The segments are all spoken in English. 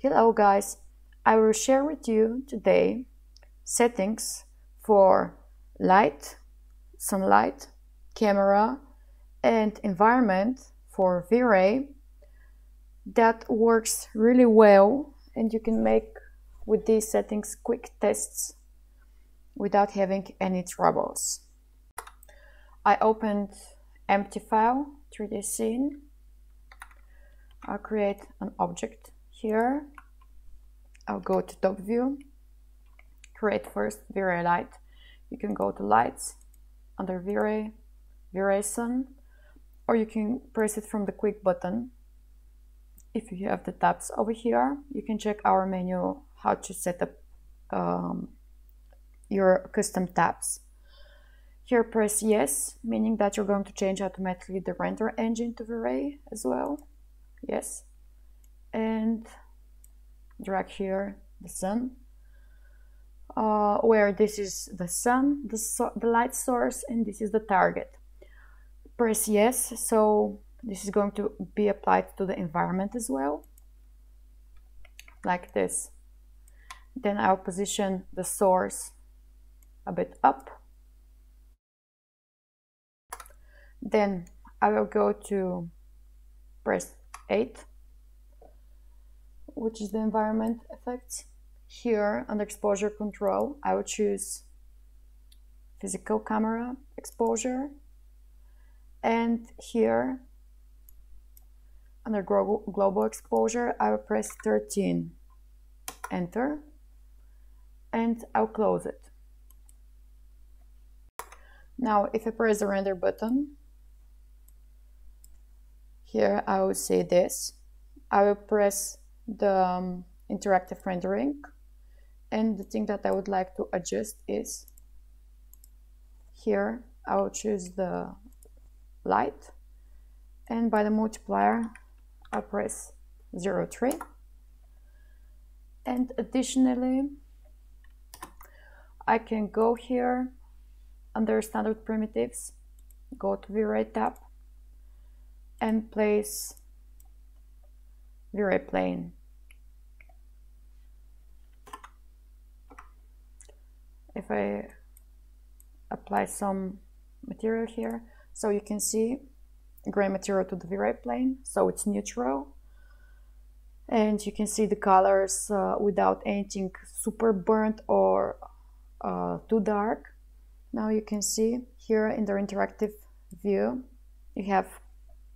Hello guys, I will share with you today settings for light, sunlight, camera and environment for V-Ray that works really well, and you can make with these settings quick tests without having any troubles. I opened empty file 3D scene. I'll create an object here. I'll go to top view, create first V-Ray light. You can go to lights under V-Ray, V-Ray sun, or you can press it from the quick button. If you have the tabs over here, you can check our menu how to set up your custom tabs. Here press yes, meaning that you're going to change automatically the render engine to V-Ray as well. Yes. And drag here the sun, where this is the sun, the light source, and this is the target. Press yes, so this is going to be applied to the environment as well, like this. Then I'll position the source a bit up. Then I will go to press 8, which is the environment effects. Here under exposure control, I will choose physical camera exposure, and here under global exposure I will press 13, enter, and I'll close it. Now if I press the render button, here I will see this. I will press the interactive rendering, and the thing that I would like to adjust is here. I will choose the light, and by the multiplier I press 0.3, and additionally I can go here under standard primitives, go to V-Ray tab and place V-Ray plane. If I apply some material here, so you can see gray material to the V-Ray plane, so it's neutral, and you can see the colors without anything super burnt or too dark. Now you can see here in the interactive view you have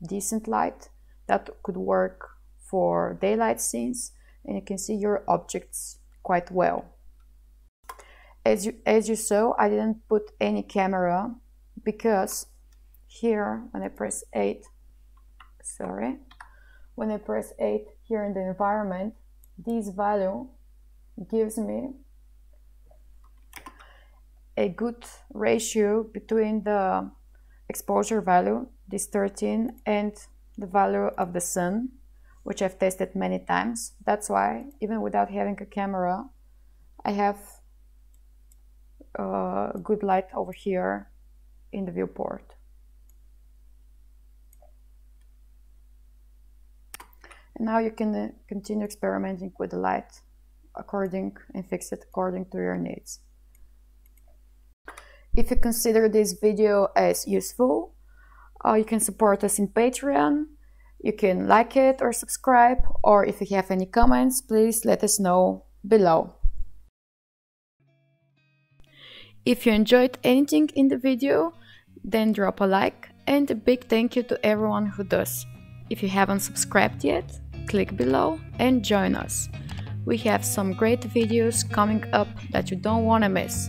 decent light that could work for daylight scenes, and you can see your objects quite well. As you saw, I didn't put any camera because here when I press 8, when I press 8 here in the environment, this value gives me a good ratio between the exposure value, this 13, and the value of the sun, which I've tested many times. That's why even without having a camera I have good light over here in the viewport. And now you can continue experimenting with the light according and fix it according to your needs. If you consider this video as useful, you can support us in Patreon. You can like it or subscribe, or if you have any comments, please let us know below. If you enjoyed anything in the video, then drop a like, and a big thank you to everyone who does. If you haven't subscribed yet, click below and join us. We have some great videos coming up that you don't want to miss.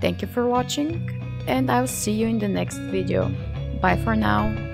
Thank you for watching, and I'll see you in the next video. Bye for now.